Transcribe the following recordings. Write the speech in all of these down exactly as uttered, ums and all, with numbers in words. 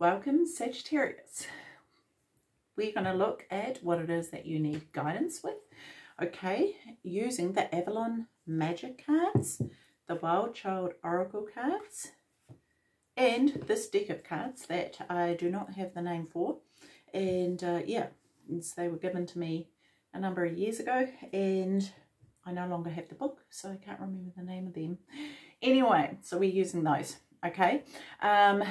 Welcome, Sagittarius. We're going to look at what it is that you need guidance with, okay, using the Avalon Magic cards, the Wild Child Oracle cards, and this deck of cards that I do not have the name for. And uh, yeah, they were given to me a number of years ago, and I no longer have the book, so I can't remember the name of them. Anyway, so we're using those, okay. Um,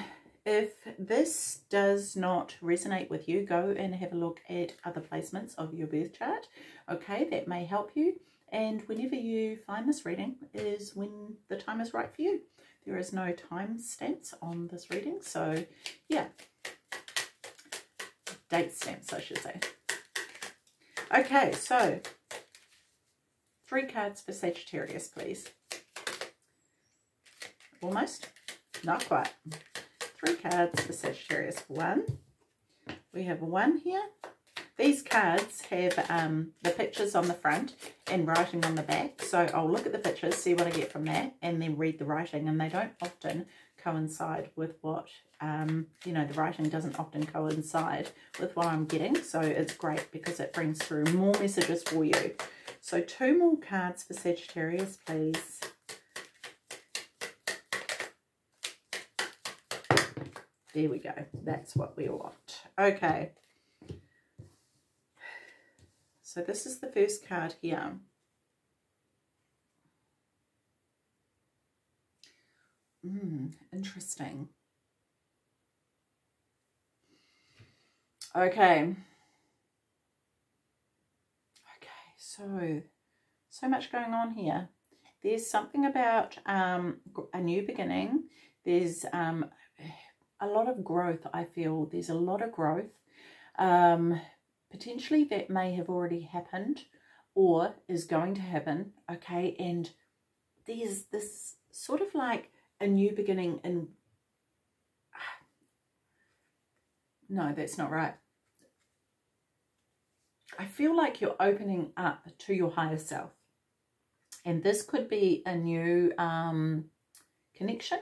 If this does not resonate with you, go and have a look at other placements of your birth chart. Okay, that may help you. And whenever you find this reading is when the time is right for you. There is no time stamps on this reading. So, yeah, date stamps, I should say. Okay, so three cards for Sagittarius, please. Almost, not quite. Three cards for Sagittarius. One, we have one here. These cards have um, the pictures on the front and writing on the back. So I'll look at the pictures, see what I get from that, and then read the writing. And they don't often coincide with what, um, you know, the writing doesn't often coincide with what I'm getting. So it's great because it brings through more messages for you. So two more cards for Sagittarius, please. There we go. That's what we want. Okay. So this is the first card here. Mm, interesting. Okay. Okay. So, so much going on here. There's something about um, a new beginning. There's... Um, a lot of growth. I feel there's a lot of growth, um, potentially that may have already happened or is going to happen, okay, and there's this sort of like a new beginning in, no, that's not right. I feel like you're opening up to your higher self, and this could be a new um, connection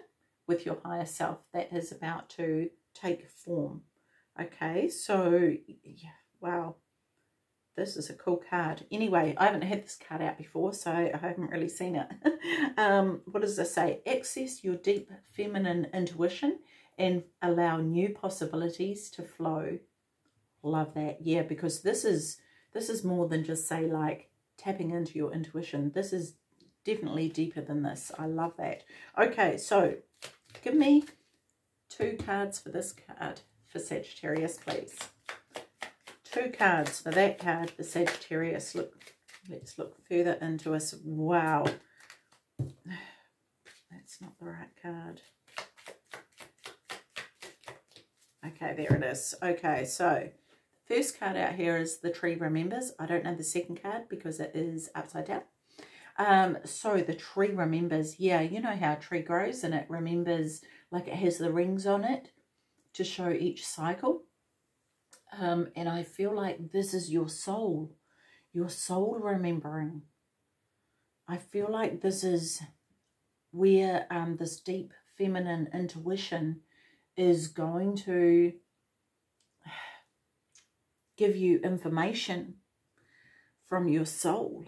with your higher self that is about to take form. Okay, so yeah, wow, this is a cool card. Anyway, I haven't had this card out before, so I haven't really seen it. um, what does it say? Access your deep feminine intuition and allow new possibilities to flow. Love that. Yeah, because this is this is more than just say like tapping into your intuition. This is definitely deeper than this. I love that. Okay, so give me two cards for this card for Sagittarius, please. Two cards for that card for Sagittarius. Look, let's look further into us. Wow. That's not the right card. Okay, there it is. Okay, so the first card out here is the tree remembers. I don't know the second card because it is upside down. Um, so the tree remembers, yeah, you know how a tree grows and it remembers, like it has the rings on it to show each cycle. Um, and I feel like this is your soul, your soul remembering. I feel like this is where um, this deep feminine intuition is going to give you information from your soul.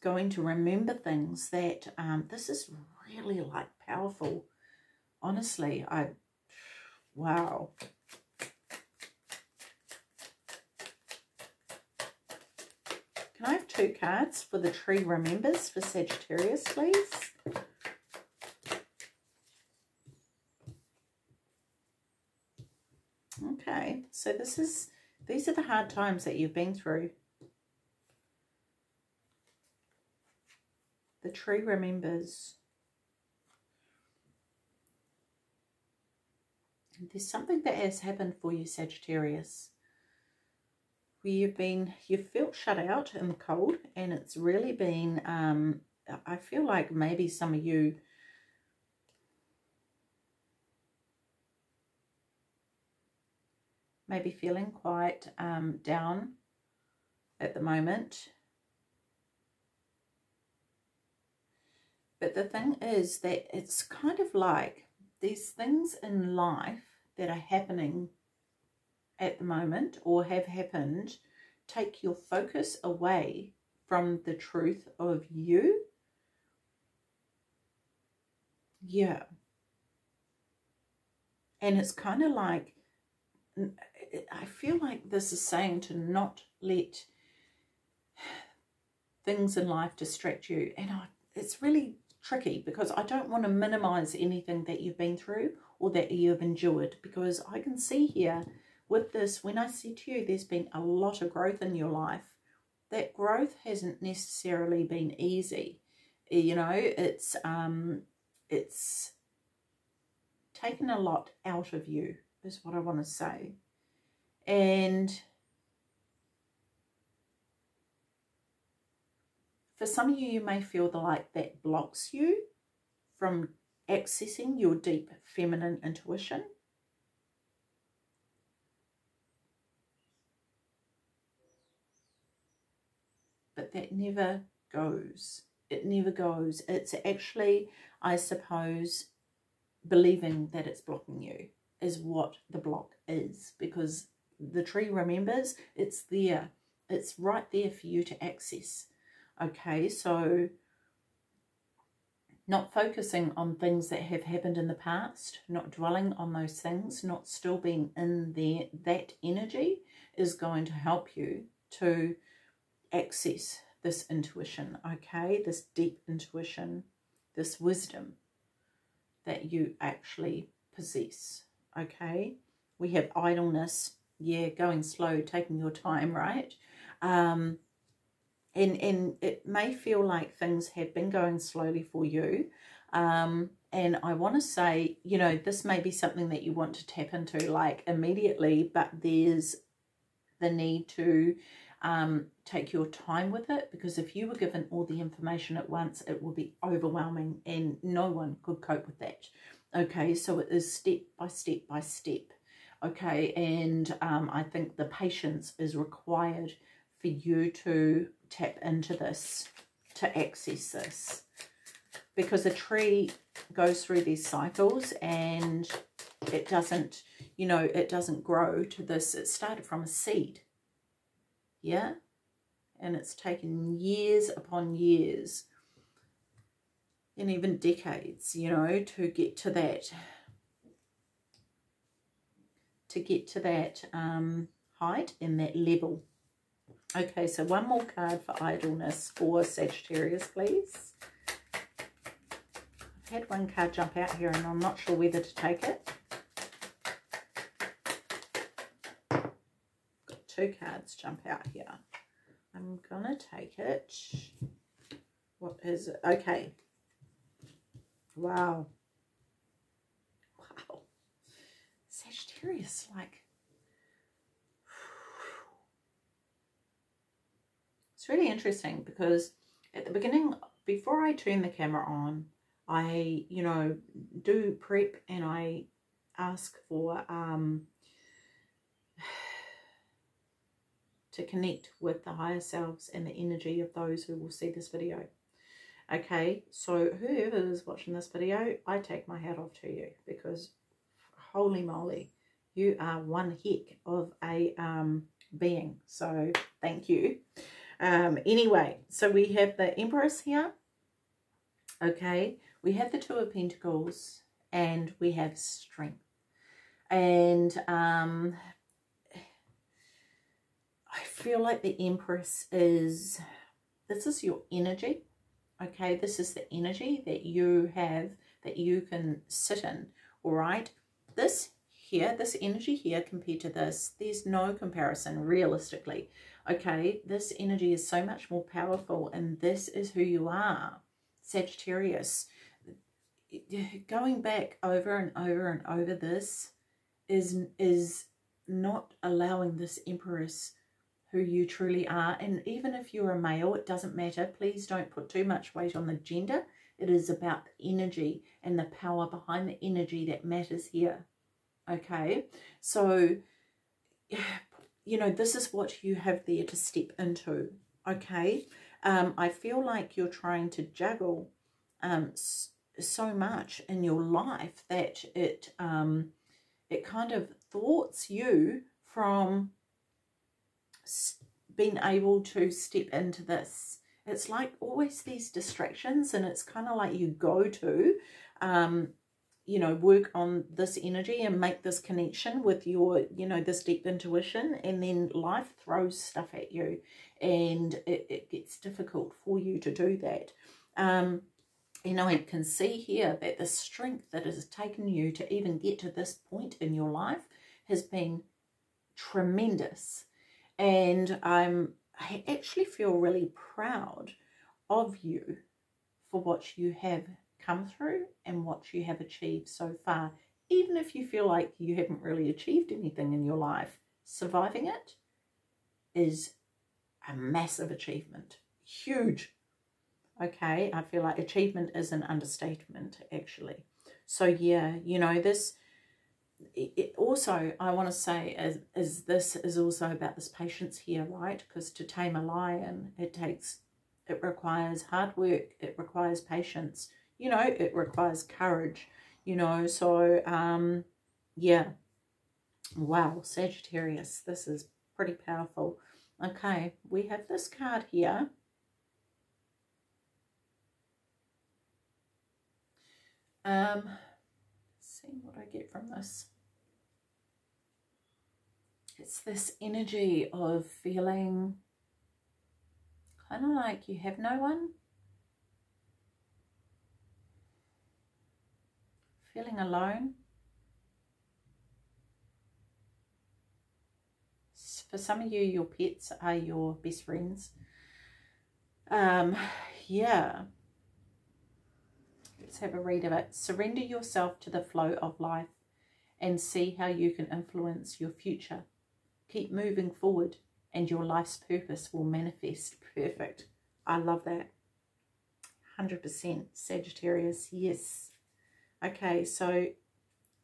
Going to remember things that um, this is really like powerful, honestly. I wow, can I have two cards for the tree remembers for Sagittarius, please? Okay, so this is these are the hard times that you've been through. The tree remembers. There's something that has happened for you, Sagittarius, where you've been, you've felt shut out in the cold, and it's really been, um, I feel like maybe some of you, maybe feeling quite um, down at the moment. But the thing is that it's kind of like there's things in life that are happening at the moment or have happened, take your focus away from the truth of you. Yeah. And it's kind of like, I feel like this is saying to not let things in life distract you. And I, it's really tricky because I don't want to minimize anything that you've been through or that you've endured, because I can see here with this, when I said to you there's been a lot of growth in your life, that growth hasn't necessarily been easy. You know, it's um, it's taken a lot out of you is what I want to say. And for some of you, you may feel the like that blocks you from accessing your deep feminine intuition. But that never goes. It never goes. It's actually, I suppose, believing that it's blocking you is what the block is, because the tree remembers it's there. It's right there for you to access. Okay, so not focusing on things that have happened in the past, not dwelling on those things, not still being in there, that energy is going to help you to access this intuition, okay, this deep intuition, this wisdom that you actually possess, okay. We have idleness, yeah, going slow, taking your time, right? Um, And, and it may feel like things have been going slowly for you. Um, and I want to say, you know, this may be something that you want to tap into like immediately, but there's the need to um, take your time with it, because if you were given all the information at once, it will be overwhelming and no one could cope with that. Okay, so it is step by step by step. Okay, and um, I think the patience is required for you to tap into this, to access this, because a tree goes through these cycles and it doesn't, you know, it doesn't grow to this. It started from a seed, yeah, and it's taken years upon years and even decades, you know, to get to that, to get to that um, height and that level. Okay, so one more card for idleness for Sagittarius, please. I've had one card jump out here and I'm not sure whether to take it. Got two cards jump out here. I'm gonna take it. What is it? Okay. Wow. Wow. Sagittarius, like, really interesting, because at the beginning, before I turn the camera on, I, you know, do prep and I ask for um to connect with the higher selves and the energy of those who will see this video. Okay, so whoever is watching this video, I take my hat off to you, because holy moly, you are one heck of a um being, so thank you. Um, anyway, so we have the Empress here, okay, we have the Two of Pentacles, and we have Strength, and um, I feel like the Empress is, this is your energy, okay, this is the energy that you have, that you can sit in, all right, this here, this energy here compared to this, there's no comparison realistically. Okay, this energy is so much more powerful, and this is who you are, Sagittarius. Going back over and over and over this is, is not allowing this Empress who you truly are. And even if you're a male, it doesn't matter. Please don't put too much weight on the gender. It is about the energy and the power behind the energy that matters here. Okay, so... yeah. You know, this is what you have there to step into, okay? Um, I feel like you're trying to juggle um, so much in your life that it um, it kind of thwarts you from being able to step into this. It's like always these distractions, and it's kind of like you go to, um, you know, work on this energy and make this connection with your, you know, this deep intuition, and then life throws stuff at you, and it, it gets difficult for you to do that. Um, you know, I can see here that the strength that has taken you to even get to this point in your life has been tremendous. And I'm, I actually feel really proud of you for what you have come through and what you have achieved so far. Even if you feel like you haven't really achieved anything in your life, surviving it is a massive achievement. Huge. Okay, I feel like achievement is an understatement, actually. So yeah, you know, this it also, I want to say, is, is this is also about this patience here, right? Because to tame a lion, it takes, it requires hard work, it requires patience, you know, it requires courage, you know, so, um, yeah. Wow, Sagittarius, this is pretty powerful. Okay, we have this card here. Um, seeing what I get from this. It's this energy of feeling kind of like you have no one. Feeling alone. For some of you, your pets are your best friends. Um, yeah. Let's have a read of it. Surrender yourself to the flow of life and see how you can influence your future. Keep moving forward and your life's purpose will manifest. Perfect. I love that. one hundred percent Sagittarius, yes. Okay, so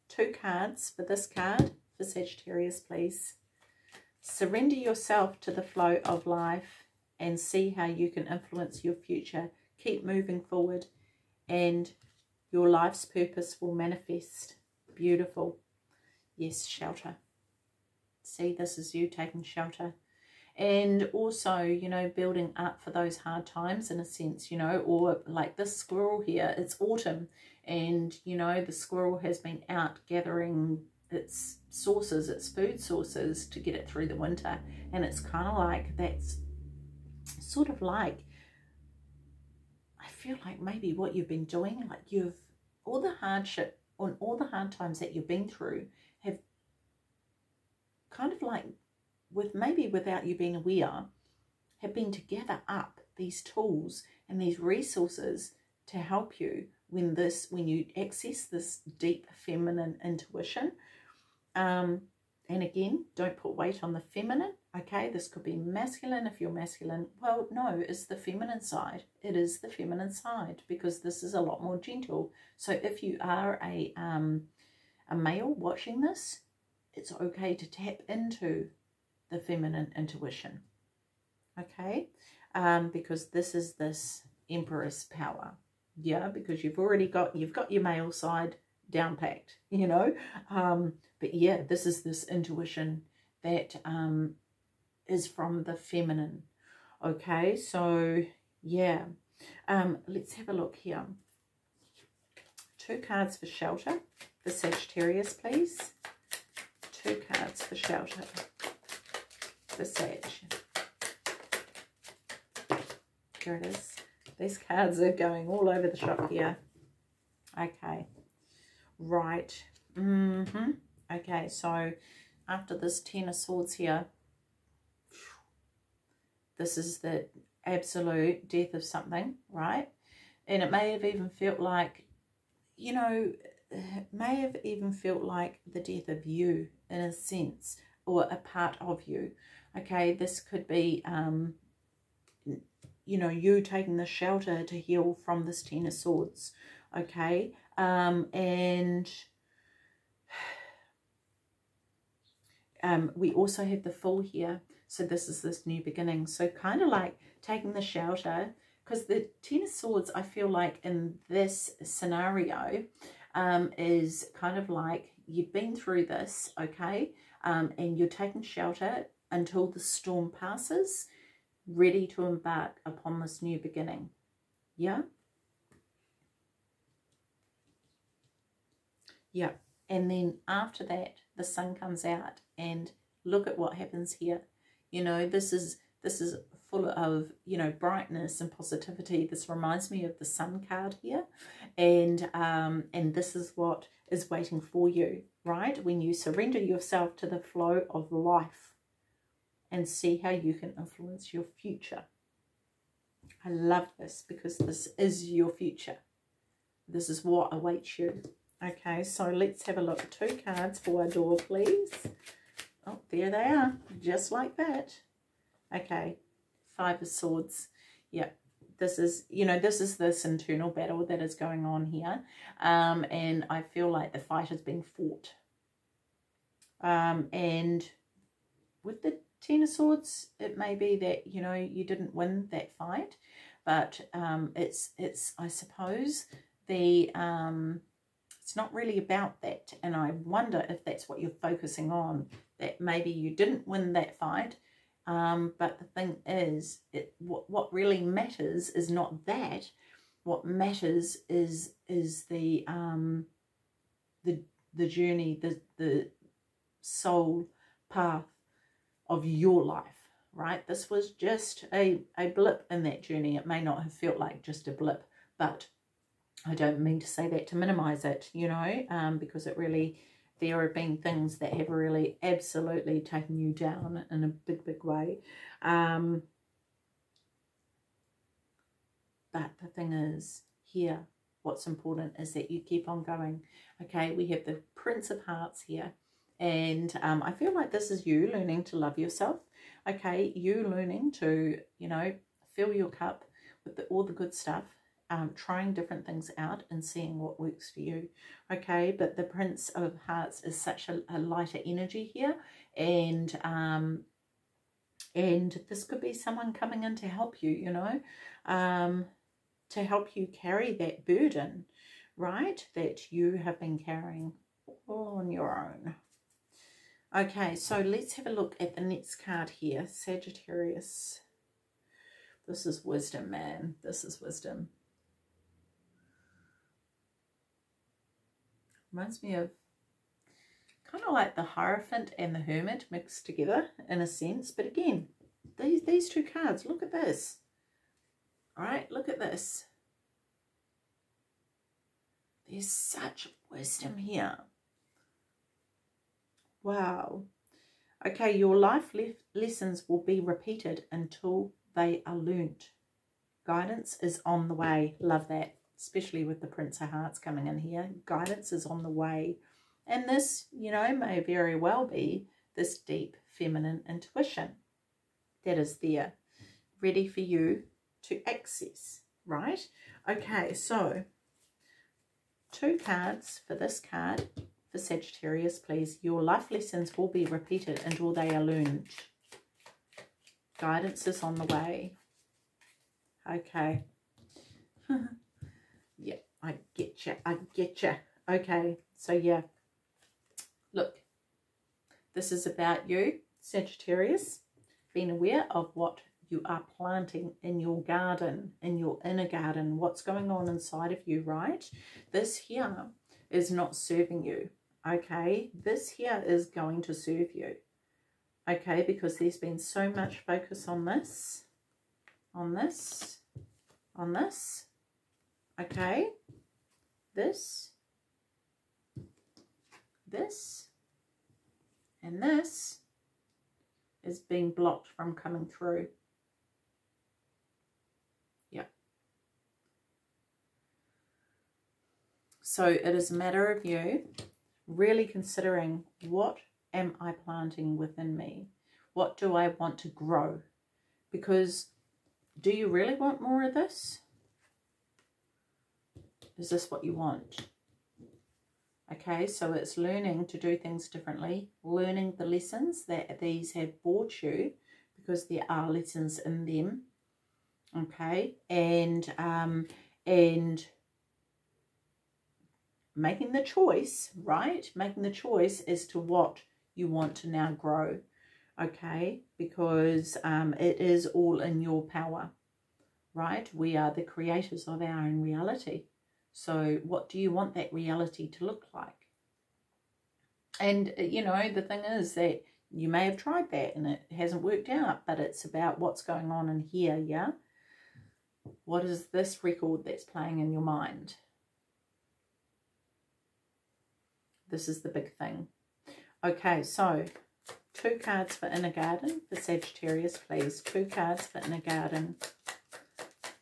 two cards for this card for Sagittarius, please. Surrender yourself to the flow of life and see how you can influence your future. Keep moving forward and your life's purpose will manifest. Beautiful. Yes, shelter. See, this is you taking shelter. And also, you know, building up for those hard times in a sense, you know, or like this squirrel here, it's autumn. And, you know, the squirrel has been out gathering its sources, its food sources to get it through the winter. And it's kind of like that's sort of like, I feel like maybe what you've been doing, like you've, all the hardship on all the hard times that you've been through have kind of like, with maybe without you being aware, have been to gather up these tools and these resources to help you when this, when you access this deep feminine intuition. Um, and again, don't put weight on the feminine. Okay, this could be masculine if you're masculine. Well, no, it's the feminine side. It is the feminine side because this is a lot more gentle. So if you are a, um, a male watching this, it's okay to tap into the feminine intuition. Okay, um, because this is this Empress power. Yeah, because you've already got, you've got your male side down packed, you know. Um, but yeah, this is this intuition that um, is from the feminine. Okay, so yeah. Um, let's have a look here. Two cards for shelter for Sagittarius, please. Two cards for shelter for Sag. Here it is. These cards are going all over the shop here. Okay. Right. Mm-hmm. Okay, so after this Ten of Swords here, this is the absolute death of something, right? And it may have even felt like, you know, it may have even felt like the death of you in a sense, or a part of you. Okay, this could be... Um, you know, you taking the shelter to heal from this Ten of Swords, okay? Um, and um, we also have the Fool here. So this is this new beginning. So kind of like taking the shelter because the Ten of Swords, I feel like in this scenario, um, is kind of like you've been through this, okay, um, and you're taking shelter until the storm passes, ready to embark upon this new beginning. Yeah? Yeah. And then after that, the sun comes out, and look at what happens here. You know, this is this is full of, you know, brightness and positivity. This reminds me of the sun card here. And um, and this is what is waiting for you, right? When you surrender yourself to the flow of life and see how you can influence your future. I love this, because this is your future. This is what awaits you. Okay, so let's have a look. Two cards for our door, please. Oh, there they are, just like that. Okay, Five of Swords. Yeah, this is, you know, this is this internal battle that is going on here. Um, and I feel like the fight has been fought. Um, and with the Ten of Swords, it may be that, you know, you didn't win that fight, but um, it's, it's, I suppose, the... Um, It's not really about that, and I wonder if that's what you're focusing on, that maybe you didn't win that fight, um, but the thing is, it, what, what really matters is not that. What matters is is the um, the the journey, the, the soul path of your life, right? This was just a, a blip in that journey. It may not have felt like just a blip, but I don't mean to say that to minimize it, you know, um, because it really, there have been things that have really absolutely taken you down in a big, big way. Um, but the thing is, here, what's important is that you keep on going. Okay, we have the Prince of Hearts here. And um, I feel like this is you learning to love yourself. Okay, you learning to, you know, fill your cup with the, all the good stuff. Um, trying different things out and seeing what works for you, okay? But the Prince of Hearts is such a, a lighter energy here, and um, and this could be someone coming in to help you, you know, um, to help you carry that burden, right, that you have been carrying all on your own. Okay, so let's have a look at the next card here, Sagittarius. This is wisdom, man. This is wisdom. Reminds me of kind of like the Hierophant and the Hermit mixed together in a sense. But again, these, these two cards, look at this. All right, look at this. There's such wisdom here. Wow. Okay, your life le- lessons will be repeated until they are learnt. Guidance is on the way. Love that. Especially with the Prince of Hearts coming in here. Guidance is on the way. And this, you know, may very well be this deep feminine intuition that is there, ready for you to access, right? Okay, so two cards for this card for Sagittarius, please. Your life lessons will be repeated until they are learned. Guidance is on the way. Okay. Yeah, I get you. I get you. Okay, so yeah. Look, this is about you, Sagittarius, being aware of what you are planting in your garden, in your inner garden, what's going on inside of you, right? This here is not serving you, okay? This here is going to serve you. Okay, because there's been so much focus on this, on this, on this, okay, this, this, and this is being blocked from coming through. Yeah. So it is a matter of you really considering, what am I planting within me? What do I want to grow? Because do you really want more of this? Is this what you want? Okay, so it's learning to do things differently, learning the lessons that these have brought you, because there are lessons in them. okay, and um, and making the choice, right, making the choice as to what you want to now grow, okay, because um, it is all in your power, right? We are the creators of our own reality. So what do you want that reality to look like? And, you know, the thing is that you may have tried that and it hasn't worked out, but it's about what's going on in here, yeah? What is this record that's playing in your mind? This is the big thing. Okay, so two cards for Inner Garden, for Sagittarius, please. Two cards for Inner Garden,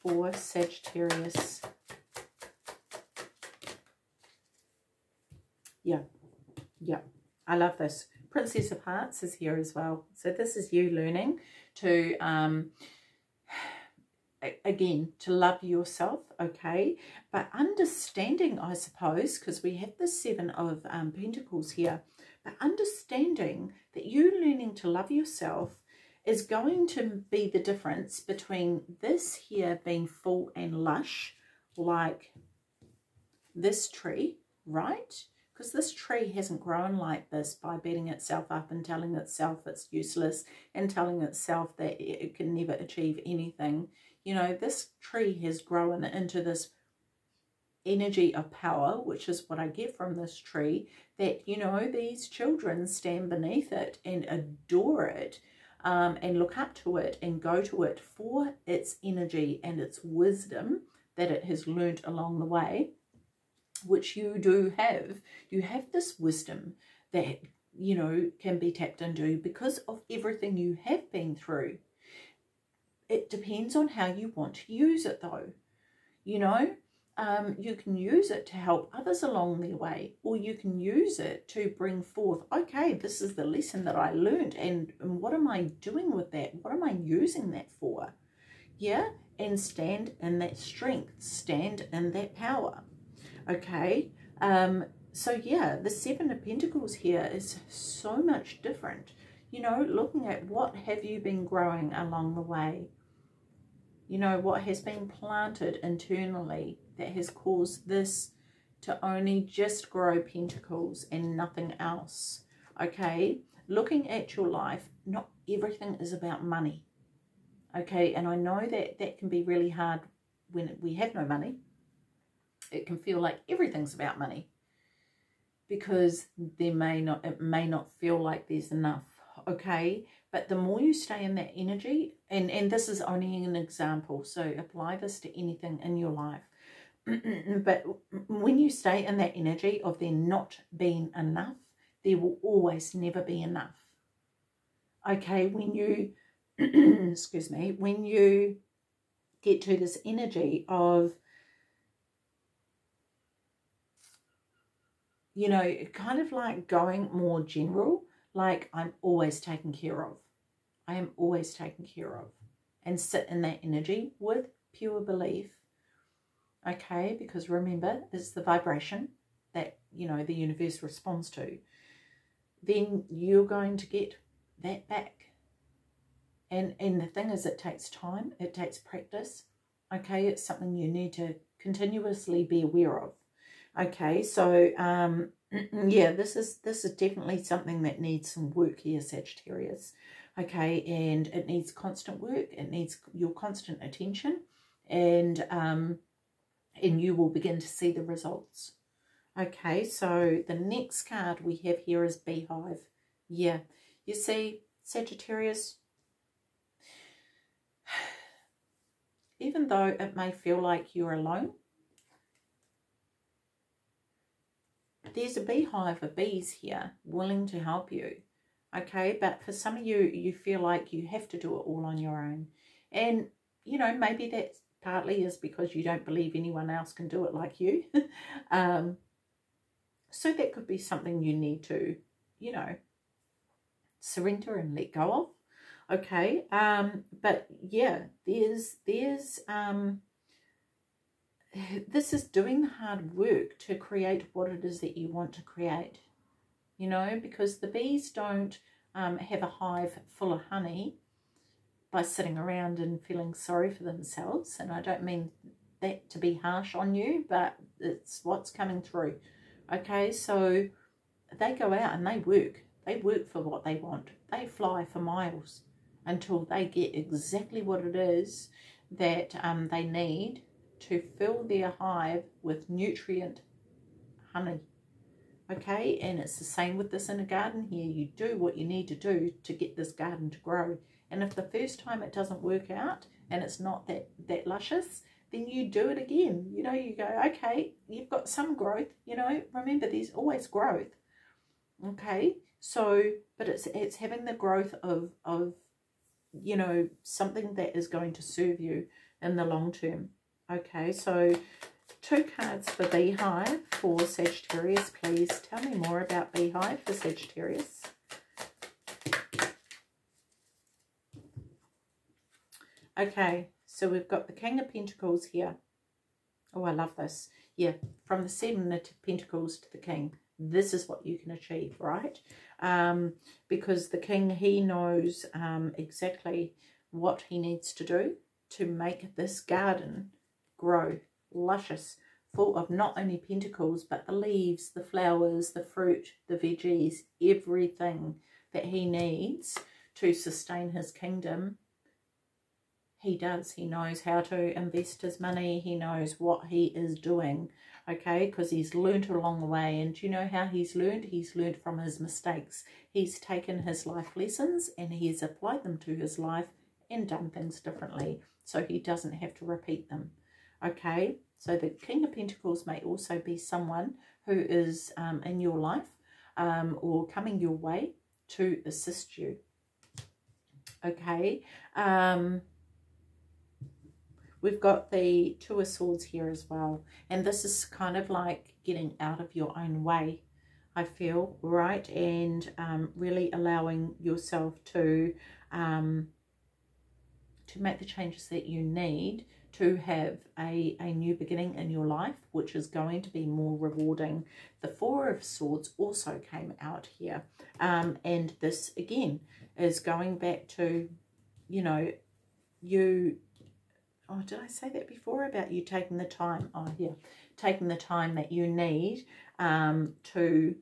for Sagittarius. Yeah, yeah, I love this. Princess of Hearts is here as well. So this is you learning to, um, again, to love yourself, okay? But understanding, I suppose, because we have the Seven of um, Pentacles here, but understanding that you learning to love yourself is going to be the difference between this here being full and lush, like this tree, right? Because this tree hasn't grown like this by beating itself up and telling itself it's useless and telling itself that it can never achieve anything. You know, this tree has grown into this energy of power, which is what I get from this tree, that, you know, these children stand beneath it and adore it um, and look up to it and go to it for its energy and its wisdom that it has learnt along the way, which you do have. You have this wisdom that, you know, can be tapped into because of everything you have been through. It depends on how you want to use it, though. You know, um, you can use it to help others along their way, or you can use it to bring forth, okay, this is the lesson that I learned, and, and what am I doing with that? What am I using that for? Yeah, and stand in that strength, stand in that power. Okay, um, so yeah, the Seven of Pentacles here is so much different. You know, looking at what have you been growing along the way. You know, what has been planted internally that has caused this to only just grow pentacles and nothing else. Okay, looking at your life, not everything is about money. Okay, and I know that that can be really hard when we have no money. It can feel like everything's about money because there may not, it may not feel like there's enough, okay? But the more you stay in that energy, and, and this is only an example, so apply this to anything in your life. But when you stay in that energy of there not being enough, there will always never be enough. Okay, when you, excuse me, when you get to this energy of, you know, kind of like going more general, like I'm always taken care of. I am always taken care of. And sit in that energy with pure belief. Okay, because remember, it's the vibration that, you know, the universe responds to. Then you're going to get that back. And, and the thing is, it takes time. It takes practice. Okay, it's something you need to continuously be aware of. Okay, so, um, yeah, this is this is definitely something that needs some work here, Sagittarius. Okay, and it needs constant work. It needs your constant attention, and, um, and you will begin to see the results. Okay, so the next card we have here is Beehive. Yeah, you see, Sagittarius, even though it may feel like you're alone, there's a beehive of bees here willing to help you, okay? But for some of you, you feel like you have to do it all on your own. And, you know, maybe that partly is because you don't believe anyone else can do it like you. um, so that could be something you need to, you know, surrender and let go of, okay? Um, but, yeah, there's... there's um, this is doing the hard work to create what it is that you want to create, you know, because the bees don't um, have a hive full of honey. by sitting around and feeling sorry for themselves. And I don't mean that to be harsh on you, but it's what's coming through. Okay, so they go out and they work. They work for what they want. They fly for miles until they get exactly what it is that um, they need to fill their hive with nutrient honey. Okay, and it's the same with this in a garden here. You do what you need to do to get this garden to grow. And if the first time it doesn't work out and it's not that, that luscious, then you do it again. You know, you go, okay, you've got some growth. You know, remember there's always growth. Okay, so, but it's it's having the growth of, of you know, something that is going to serve you in the long term. Okay, so two cards for Beehive for Sagittarius, please. Tell me more about Beehive for Sagittarius. Okay, so we've got the King of Pentacles here. Oh, I love this. Yeah, from the Seven of Pentacles to the King. This is what you can achieve, right? Um, because the King, he knows um, exactly what he needs to do to make this garden grow luscious, full of not only pentacles, but the leaves, the flowers, the fruit, the veggies, everything that he needs to sustain his kingdom. He does. He knows how to invest his money. He knows what he is doing, okay, because he's learned along the way. And do you know how he's learned? He's learned from his mistakes. He's taken his life lessons and he's applied them to his life and done things differently so he doesn't have to repeat them, okay? So the King of Pentacles may also be someone who is um, in your life um, or coming your way to assist you, okay? Um... We've got the Two of Swords here as well. And this is kind of like getting out of your own way, I feel, right? And um, really allowing yourself to, um, to make the changes that you need to have a, a new beginning in your life, which is going to be more rewarding. The Four of Swords also came out here. Um, and this, again, is going back to, you know, you... Oh, did I say that before about you taking the time? Oh, yeah. Taking the time that you need um, to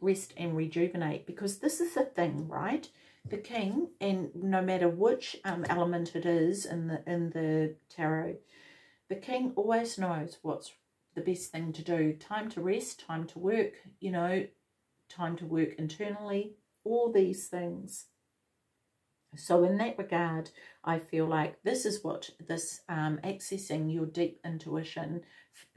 rest and rejuvenate. Because this is the thing, right? The King, and no matter which um, element it is in the, in the tarot, the King always knows what's the best thing to do. Time to rest, time to work, you know, time to work internally, all these things. So in that regard, I feel like this is what this um, accessing your deep intuition,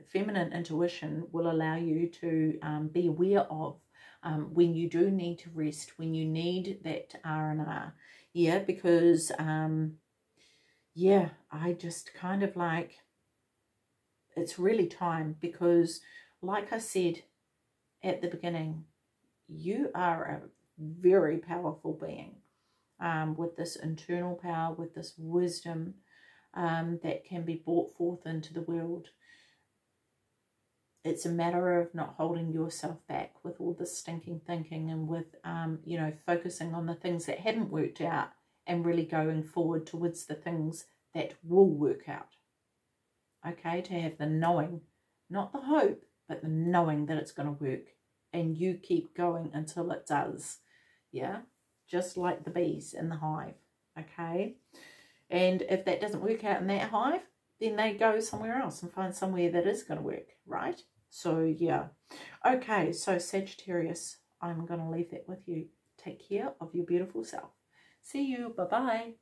feminine intuition, will allow you to um, be aware of um, when you do need to rest, when you need that R and R. Yeah, because, um, yeah, I just kind of like, it's really time because, like I said at the beginning, you are a very powerful being. Um, with this internal power, with this wisdom um, that can be brought forth into the world. It's a matter of not holding yourself back with all this stinking thinking and with, um, you know, focusing on the things that haven't worked out and really going forward towards the things that will work out. Okay, to have the knowing, not the hope, but the knowing that it's going to work and you keep going until it does. Yeah. Just like the bees in the hive, okay? And if that doesn't work out in that hive, then they go somewhere else and find somewhere that is going to work, right? So, yeah. Okay, so Sagittarius, I'm going to leave that with you. Take care of your beautiful self. See you. Bye-bye.